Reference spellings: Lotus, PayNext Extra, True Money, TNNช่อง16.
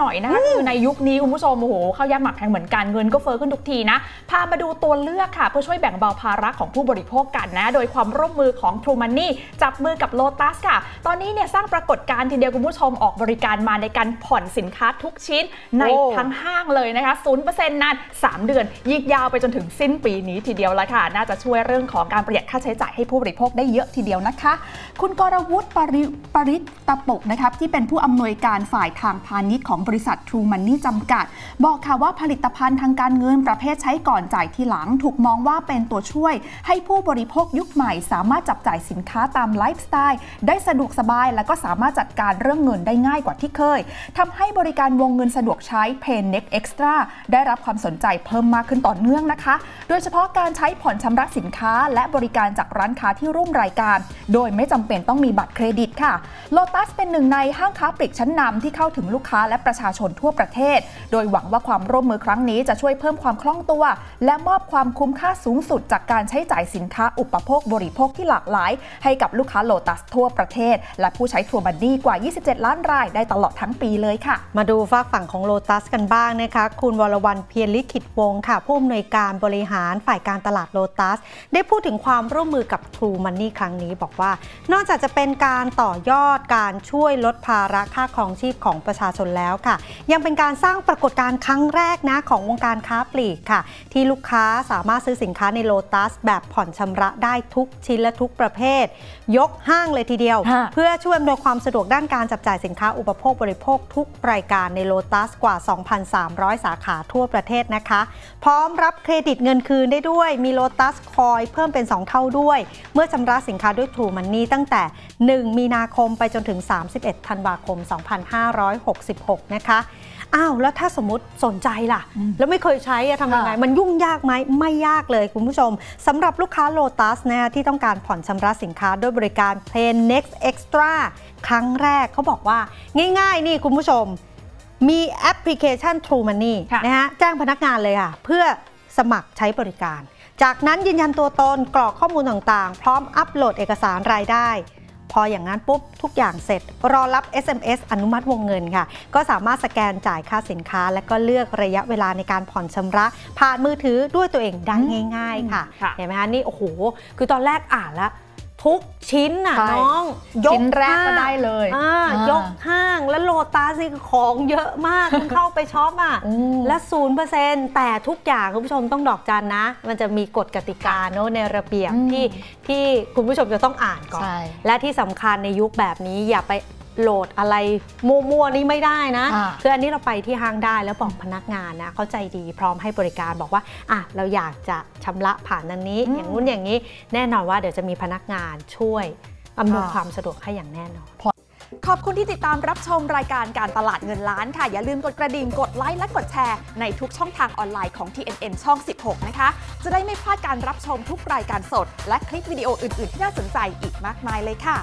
หน่อยนะคะคือในยุคนี้คุณผู้ชมโอ้โหข้าวยากหมากแพงเหมือนกันเงินก็เฟ้อขึ้นทุกทีนะพามาดูตัวเลือกค่ะเพื่อช่วยแบ่งเบาภาระของผู้บริโภคกันนะโดยความร่วมมือของ True Money จับมือกับ Lotus ค่ะตอนนี้เนี่ยสร้างปรากฏการณ์ทีเดียวคุณผู้ชมออกบริการมาในการผ่อนสินค้าทุกชิ้นในทั้งห้างเลยนะคะ 0% นาน3 เดือนยืดยาวไปจนถึงสิ้นปีนี้ทีเดียวละค่ะน่าจะช่วยเรื่องของการประหยัดค่าใช้จ่ายให้ผู้บริโภคได้เยอะทีเดียวนะคะคุณกรวุฒิ ปริตตปกนะครับที่เป็นผู้อำนวยการฝ่ายทางพาณิชย์ของบริษัท True Money จำกัดบอกค่ะว่าผลิตภัณฑ์ทางการเงินประเภทใช้ก่อนจ่ายทีหลังถูกมองว่าเป็นตัวช่วยให้ผู้บริโภคยุคใหม่สามารถจับจ่ายสินค้าตามไลฟ์สไตล์ได้สะดวกสบายและก็สามารถจัดการเรื่องเงินได้ง่ายกว่าที่เคยทำให้บริการวงเงินสะดวกใช้ PayNext Extra ได้รับความสนใจเพิ่มมากขึ้นต่อเนื่องนะคะโดยเฉพาะการใช้ผ่อนชำระสินค้าและบริการจากร้านค้าที่ร่วมรายการโดยไม่จำเป็นต้องมีบัตรเครดิตค่ะ Lotus เป็นหนึ่งในห้างค้าปลีกชั้นนำที่เข้าถึงลูกค้าและประชาชนทั่วประเทศโดยหวังว่าความร่วมมือครั้งนี้จะช่วยเพิ่มความคล่องตัวและมอบความคุ้มค่าสูงสุดจากการใช้จ่ายสินค้าอุปโภคบริโภคที่หลากหลายให้กับลูกค้า Lotus ทั่วประเทศและผู้ใช้ True Money กว่า27ล้านรายได้ตลอดทั้งปีเลยค่ะมาดูฝากฝั่งของ Lotus กันบ้างนะคะคุณวรวรรณเพียรลิขิตวงศ์ค่ะผู้อำนวยการบริหารฝ่ายการตลาด Lotus ได้พูดถึงความร่วมมือกับ True Money ครั้งนี้บอกว่านอกจากจะเป็นการต่อยอดการช่วยลดภาระค่าครองชีพของประชาชนแล้วค่ะยังเป็นการสร้างปรากฏการณ์ครั้งแรกนะของวงการค้าปลีกค่ะที่ลูกค้าสามารถซื้อสินค้าใน Lotus แบบผ่อนชำระได้ทุกชิ้นและทุกประเภทยกห้างเลยทีเดียวเพื่อช่วยอำนวยความสะดวกด้านการจับจ่ายสินค้าอุปโภคบริโภคทุกรายการใน Lotus กว่า 2,300 สาขาทั่วประเทศนะคะพร้อมรับเครดิตเงินคืนได้ด้วยมี Lotus คอยเพิ่มเป็น 2 เท่าด้วยเมื่อชำระสินค้าด้วย True Money ตั้งแต่1มีนาคมไปจนถึง31ธันวาคม2566นะคะอ้าวแล้วถ้าสมมติสนใจล่ะแล้วไม่เคยใช้ทำยังไงมันยุ่งยากไหมไม่ยากเลยคุณผู้ชมสำหรับลูกค้า Lotus นะที่ต้องการผ่อนชำระสินค้าด้วยบริการ PayNext Extra ครั้งแรกเขาบอกว่าง่ายๆนี่คุณผู้ชมมีแอปพลิเคชัน True Money นะฮะแจ้งพนักงานเลยค่ะเพื่อสมัครใช้บริการจากนั้นยืนยันตัวตนกรอกข้อมูลต่างๆพร้อมอัปโหลดเอกสารรายได้พออย่างนั้นปุ๊บทุกอย่างเสร็จรอรับ SMS อนุมัติวงเงินค่ะก็สามารถสแกนจ่ายค่าสินค้าและก็เลือกระยะเวลาในการผ่อนชำระผ่านมือถือด้วยตัวเองได้ง่ายๆค่ะเห็นไหมคะนี่โอ้โหคือตอนแรกอ่านแล้วทุกชิ้นน่ะน้องยกแรกก็ได้เลยยกห้างแล้วโลตัสของเยอะมากคุณเข้าไปช็อปอ่ะและ 0% แต่ทุกอย่างคุณผู้ชมต้องดอกจันนะมันจะมีกฎกติกาเนอะในระเบียบที่คุณผู้ชมจะต้องอ่านก่อนและที่สำคัญในยุคแบบนี้อย่าไปโหลดอะไรมัวๆนี่ไม่ได้นะคืออันนี้เราไปที่ห้างได้แล้วบอกพนักงานนะเขาใจดีพร้อมให้บริการบอกว่าอ่ะเราอยากจะชำระผ่านนั้นนี้อย่างนู้นอย่างนี้แน่นอนว่าเดี๋ยวจะมีพนักงานช่วยอำนวยความสะดวกให้อย่างแน่นอนขอบคุณที่ติดตามรับชมรายการการตลาดเงินล้านค่ะอย่าลืมกดกระดิ่งกดไลค์และกดแชร์ในทุกช่องทางออนไลน์ของ TNN ช่อง 16 นะคะจะได้ไม่พลาดการรับชมทุกรายการสดและคลิปวิดีโออื่นๆที่น่าสนใจอีกมากมายเลยค่ะ